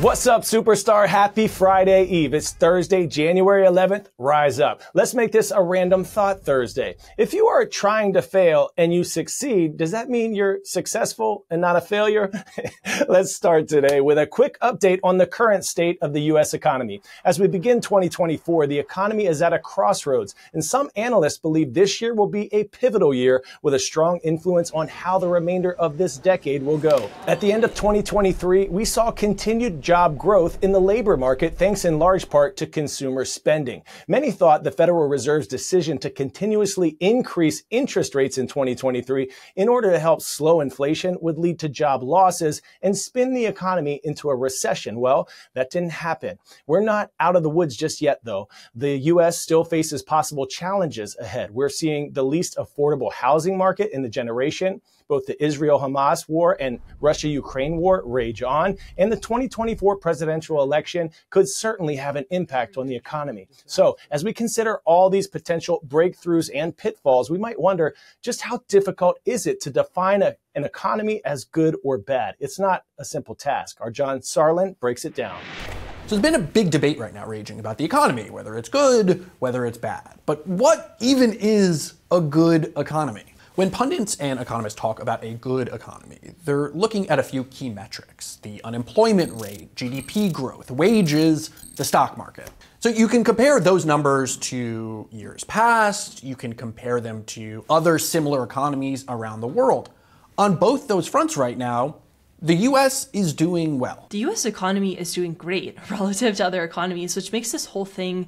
What's up, superstar? Happy Friday Eve. It's Thursday, January 11th. Rise up. Let's make this a random thought Thursday. If you are trying to fail and you succeed, does that mean you're successful and not a failure? Let's start today with a quick update on the current state of the U.S. economy. As we begin 2024, the economy is at a crossroads, and some analysts believe this year will be a pivotal year with a strong influence on how the remainder of this decade will go. At the end of 2023, we saw continued job growth in the labor market, thanks in large part to consumer spending. Many thought the Federal Reserve's decision to continuously increase interest rates in 2023 in order to help slow inflation would lead to job losses and spin the economy into a recession. Well, that didn't happen. We're not out of the woods just yet, though. The U.S. still faces possible challenges ahead. We're seeing the least affordable housing market in the generation. Both the Israel-Hamas war and Russia-Ukraine war rage on, and the 2024 presidential election could certainly have an impact on the economy. So, as we consider all these potential breakthroughs and pitfalls, we might wonder just how difficult is it to define an economy as good or bad? It's not a simple task. Our John Sarlin breaks it down. So there's been a big debate right now raging about the economy, whether it's good, whether it's bad. But what even is a good economy? When pundits and economists talk about a good economy, they're looking at a few key metrics: the unemployment rate, GDP growth, wages, the stock market. So you can compare those numbers to years past, you can compare them to other similar economies around the world. On both those fronts right now, the U.S. is doing well. The U.S. economy is doing great relative to other economies, which makes this whole thing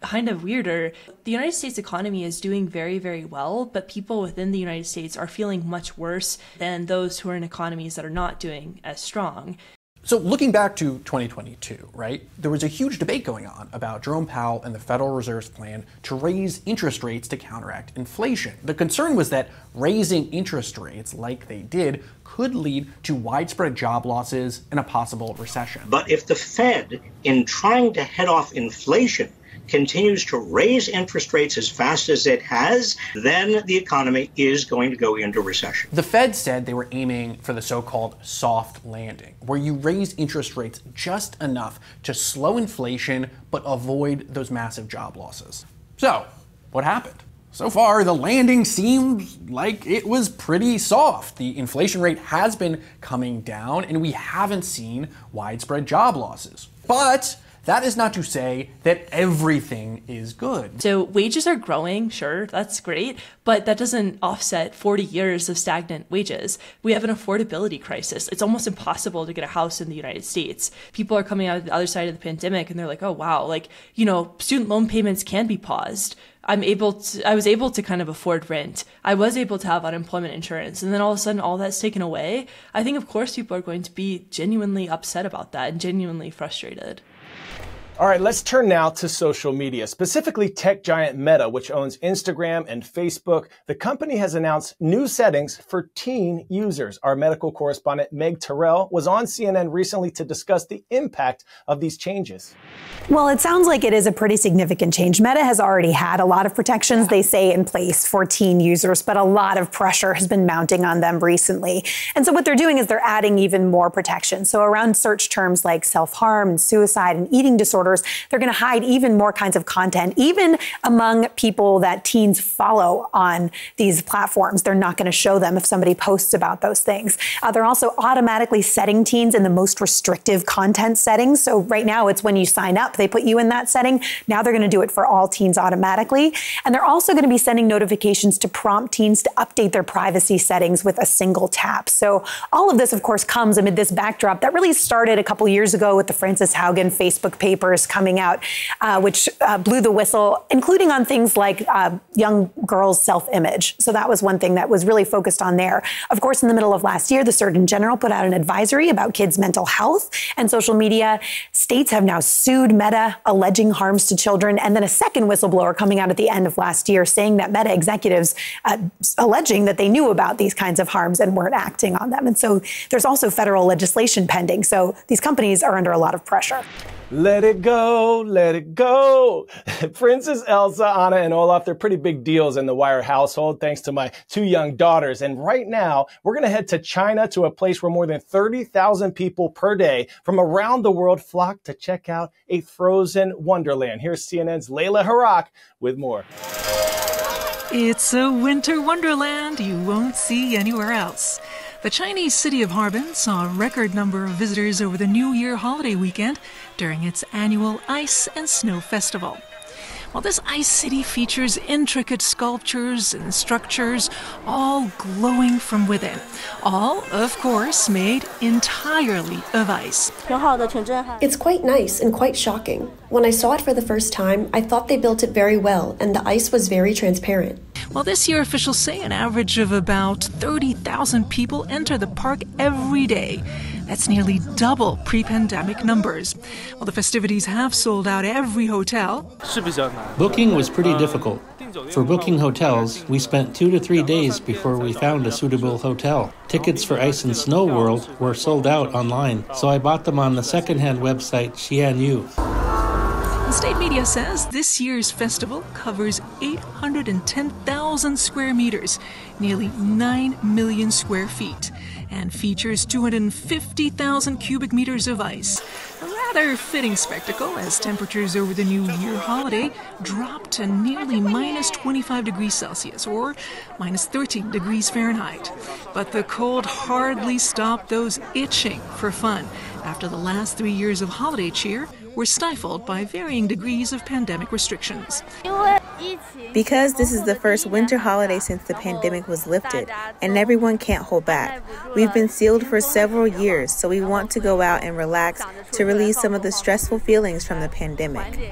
kind of weirder. The United States economy is doing very, very well, but people within the United States are feeling much worse than those who are in economies that are not doing as strong. So looking back to 2022, right, there was a huge debate going on about Jerome Powell and the Federal Reserve's plan to raise interest rates to counteract inflation. The concern was that raising interest rates like they did could lead to widespread job losses and a possible recession. But if the Fed, in trying to head off inflation, continues to raise interest rates as fast as it has, then the economy is going to go into recession. The Fed said they were aiming for the so-called soft landing, where you raise interest rates just enough to slow inflation but avoid those massive job losses. So, what happened? So far, the landing seems like it was pretty soft. The inflation rate has been coming down, and we haven't seen widespread job losses. But that is not to say that everything is good. So wages are growing, sure, that's great, but that doesn't offset 40 years of stagnant wages. We have an affordability crisis. It's almost impossible to get a house in the United States. People are coming out of the other side of the pandemic and they're like, oh wow, like, you know, student loan payments can be paused. I was able to kind of afford rent. I was able to have unemployment insurance. And then all of a sudden, all that's taken away. I think, of course, people are going to be genuinely upset about that and genuinely frustrated. All right, let's turn now to social media, specifically tech giant Meta, which owns Instagram and Facebook. The company has announced new settings for teen users. Our medical correspondent, Meg Terrell, was on CNN recently to discuss the impact of these changes. Well, it sounds like it is a pretty significant change. Meta has already had a lot of protections, they say, in place for teen users, but a lot of pressure has been mounting on them recently. And so what they're doing is they're adding even more protection. So around search terms like self-harm and suicide and eating disorder, they're going to hide even more kinds of content, even among people that teens follow on these platforms. They're not going to show them if somebody posts about those things. They're also automatically setting teens in the most restrictive content settings. So right now it's when you sign up, they put you in that setting. Now they're going to do it for all teens automatically. And they're also going to be sending notifications to prompt teens to update their privacy settings with a single tap. So all of this, of course, comes amid this backdrop that really started a couple years ago with the Francis Haugen Facebook papers coming out, which blew the whistle, including on things like young girls' self-image. So that was one thing that was really focused on there. Of course, in the middle of last year, the Surgeon General put out an advisory about kids' mental health and social media. States have now sued Meta, alleging harms to children, and then a second whistleblower coming out at the end of last year saying that Meta executives alleging that they knew about these kinds of harms and weren't acting on them. And so there's also federal legislation pending. So these companies are under a lot of pressure. Let it go, let it go. Princess Elsa, Anna, and Olaf, they're pretty big deals in the Wire household, thanks to my two young daughters. And right now, we're going to head to China, to a place where more than 30,000 people per day from around the world flock to check out a frozen wonderland. Here's CNN's Layla Harak with more. It's a winter wonderland you won't see anywhere else. The Chinese city of Harbin saw a record number of visitors over the New Year holiday weekend during its annual Ice and Snow Festival. While this ice city features intricate sculptures and structures, all glowing from within. All, of course, made entirely of ice. It's quite nice and quite shocking. When I saw it for the first time, I thought they built it very well, and the ice was very transparent. Well, this year, officials say an average of about 30,000 people enter the park every day. That's nearly double pre-pandemic numbers. Well, the festivities have sold out every hotel. Booking was pretty difficult. For booking hotels, we spent 2 to 3 days before we found a suitable hotel. Tickets for Ice and Snow World were sold out online, so I bought them on the secondhand website Xianyu. The state media says this year's festival covers 810,000 square meters, nearly 9 million square feet, and features 250,000 cubic meters of ice. A rather fitting spectacle as temperatures over the New Year holiday dropped to nearly minus 25 degrees Celsius or minus 13 degrees Fahrenheit. But the cold hardly stopped those itching for fun after the last 3 years of holiday cheer were stifled by varying degrees of pandemic restrictions. Because this is the first winter holiday since the pandemic was lifted, and everyone can't hold back. We've been sealed for several years, so we want to go out and relax to release some of the stressful feelings from the pandemic.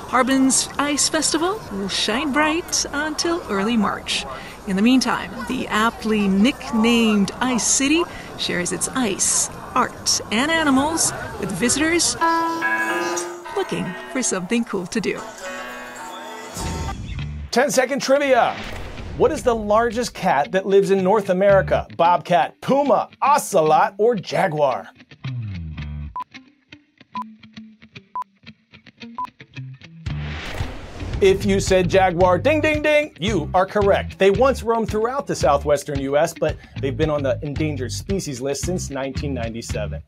Harbin's Ice Festival will shine bright until early March. In the meantime, the aptly nicknamed Ice City shares its ice, art, and animals with visitors looking for something cool to do. 10-second trivia. What is the largest cat that lives in North America? Bobcat, puma, ocelot, or jaguar? If you said jaguar, ding, ding, ding, you are correct. They once roamed throughout the southwestern U.S., but they've been on the endangered species list since 1997.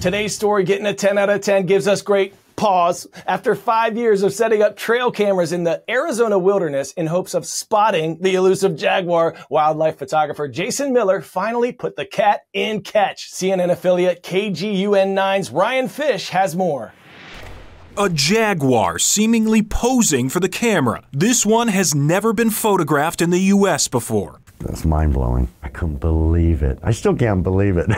Today's story, getting a 10 out of 10, gives us great pause after 5 years of setting up trail cameras in the Arizona wilderness in hopes of spotting the elusive jaguar. Wildlife photographer Jason Miller finally put the cat in catch. CNN affiliate KGUN9's Ryan Fish has more. A jaguar seemingly posing for the camera. This one has never been photographed in the U.S. before. That's mind-blowing. I couldn't believe it. I still can't believe it.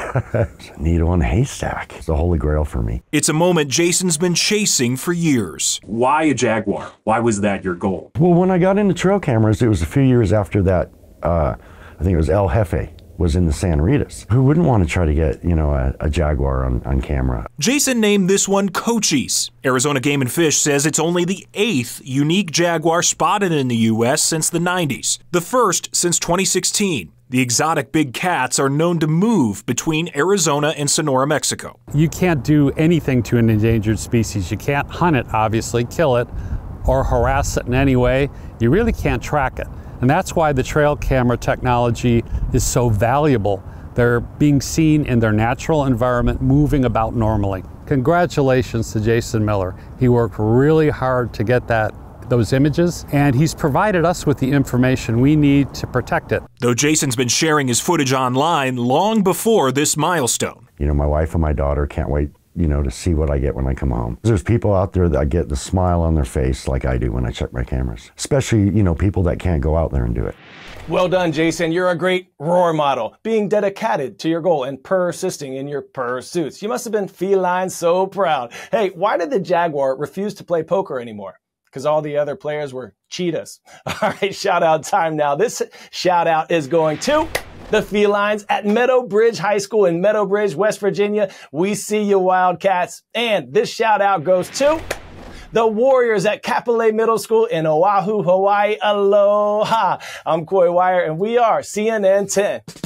Needle in a haystack. It's the holy grail for me. It's a moment Jason's been chasing for years. Why a jaguar? Why was that your goal? Well, when I got into trail cameras, it was a few years after that. I think it was El Jefe was in the San Rita's. Who wouldn't want to try to get, you know, a jaguar on camera? Jason named this one Cochise. Arizona Game and Fish says it's only the 8th unique jaguar spotted in the U.S. since the 90s, the first since 2016. The exotic big cats are known to move between Arizona and Sonora, Mexico. You can't do anything to an endangered species. You can't hunt it, obviously, kill it, or harass it in any way. You really can't track it. And that's why the trail camera technology is so valuable. They're being seen in their natural environment, moving about normally. Congratulations to Jason Miller. He worked really hard to get those images, and he's provided us with the information we need to protect it. Though Jason's been sharing his footage online long before this milestone. You know, my wife and my daughter can't wait, you know, to see what I get when I come home. There's people out there that get the smile on their face like I do when I check my cameras, especially, you know, people that can't go out there and do it. Well done, Jason. You're a great role model, being dedicated to your goal and persisting in your pursuits. You must have been feline so proud. Hey, why did the jaguar refuse to play poker anymore? Because all the other players were cheetahs. All right, shout out time now. This shout out is going to the felines at Meadow Bridge High School in Meadow Bridge, West Virginia. We see you, Wildcats. And this shout out goes to the Warriors at Kapolei Middle School in Oahu, Hawaii. Aloha. I'm Coy Wire, and we are CNN 10.